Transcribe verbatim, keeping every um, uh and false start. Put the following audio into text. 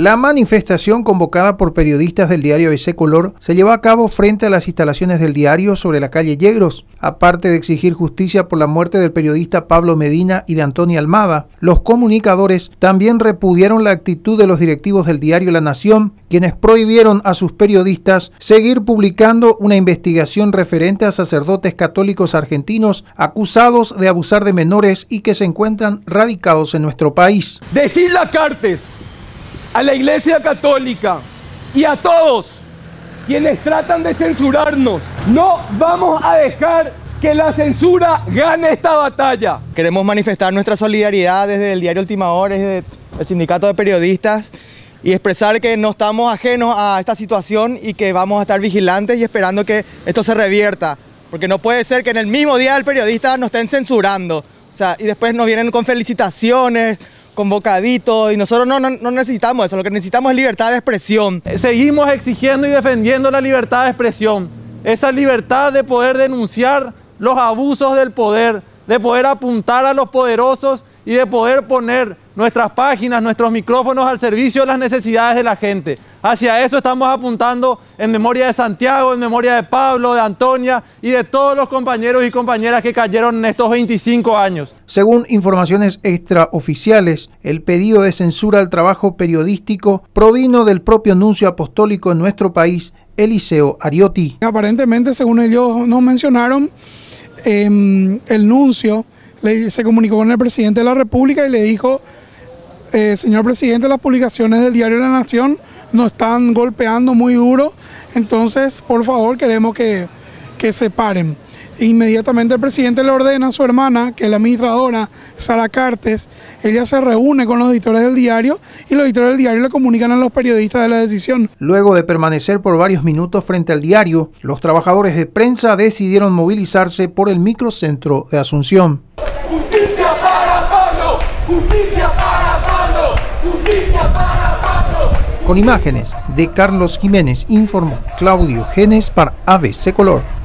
La manifestación convocada por periodistas del diario A B C Color se llevó a cabo frente a las instalaciones del diario sobre la calle Yegros. Aparte de exigir justicia por la muerte del periodista Pablo Medina y de Antonio Almada, los comunicadores también repudiaron la actitud de los directivos del diario La Nación, quienes prohibieron a sus periodistas seguir publicando una investigación referente a sacerdotes católicos argentinos acusados de abusar de menores y que se encuentran radicados en nuestro país. Decirle a Cartes, a la Iglesia Católica y a todos quienes tratan de censurarnos: no vamos a dejar que la censura gane esta batalla. Queremos manifestar nuestra solidaridad desde el diario Última Hora, desde el sindicato de periodistas, y expresar que no estamos ajenos a esta situación y que vamos a estar vigilantes y esperando que esto se revierta, porque no puede ser que en el mismo día del periodista nos estén censurando, o sea, y después nos vienen con felicitaciones, con bocaditos, y nosotros no, no, no necesitamos eso. Lo que necesitamos es libertad de expresión. Seguimos exigiendo y defendiendo la libertad de expresión, esa libertad de poder denunciar los abusos del poder, de poder apuntar a los poderosos y de poder poner nuestras páginas, nuestros micrófonos al servicio de las necesidades de la gente. Hacia eso estamos apuntando en memoria de Santiago, en memoria de Pablo, de Antonia y de todos los compañeros y compañeras que cayeron en estos veinticinco años. Según informaciones extraoficiales, el pedido de censura al trabajo periodístico provino del propio nuncio apostólico en nuestro país, Eliseo Ariotti. Aparentemente, según ellos nos mencionaron, eh, el nuncio le, se comunicó con el presidente de la República y le dijo: Eh, señor presidente, las publicaciones del diario La Nación nos están golpeando muy duro, entonces por favor queremos que, que se paren. Inmediatamente el presidente le ordena a su hermana, que es la administradora, Sara Cartes. Ella se reúne con los editores del diario y los editores del diario le comunican a los periodistas de la decisión. Luego de permanecer por varios minutos frente al diario, los trabajadores de prensa decidieron movilizarse por el microcentro de Asunción. ¡Justicia para Pablo! ¡Justicia para Pablo! ¡Justicia para Pablo! Con imágenes de Carlos Jiménez informó Claudio Genes para A B C Color.